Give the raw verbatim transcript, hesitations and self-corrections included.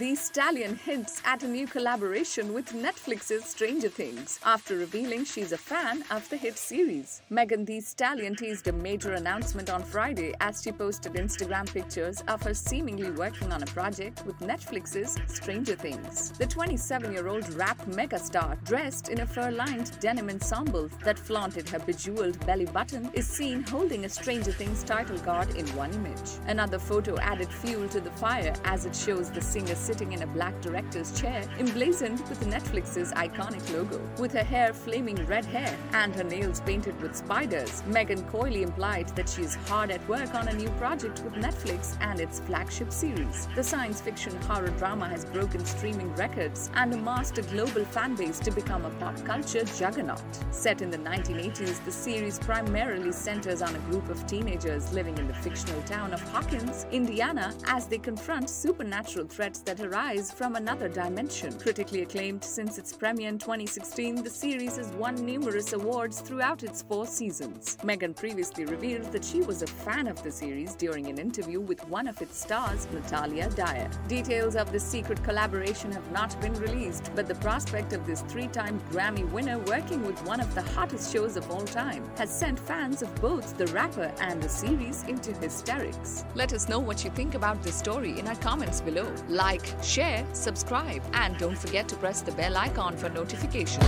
Thee Stallion hints at a new collaboration with Netflix's Stranger Things after revealing she's a fan of the hit series. Megan Thee Stallion teased a major announcement on Friday as she posted Instagram pictures of her seemingly working on a project with Netflix's Stranger Things. The twenty-seven-year-old rap megastar, dressed in a fur-lined denim ensemble that flaunted her bejeweled belly button, is seen holding a Stranger Things title card in one image. Another photo added fuel to the fire as it shows the singer sitting in a black director's chair emblazoned with Netflix's iconic logo. With her hair flaming red hair and her nails painted with spiders, Megan coyly implied that she's hard at work on a new project with Netflix and its flagship series. The science fiction horror drama has broken streaming records and amassed a global fanbase to become a pop culture juggernaut. Set in the nineteen eighties, the series primarily centers on a group of teenagers living in the fictional town of Hawkins, Indiana, as they confront supernatural threats that arise from another dimension. Critically acclaimed since its premiere in twenty sixteen, the series has won numerous awards throughout its four seasons. Megan previously revealed that she was a fan of the series during an interview with one of its stars, Natalia Dyer. Details of this secret collaboration have not been released, but the prospect of this three-time Grammy winner working with one of the hottest shows of all time has sent fans of both the rapper and the series into hysterics. Let us know what you think about this story in our comments below. Like, share, subscribe, and don't forget to press the bell icon for notifications.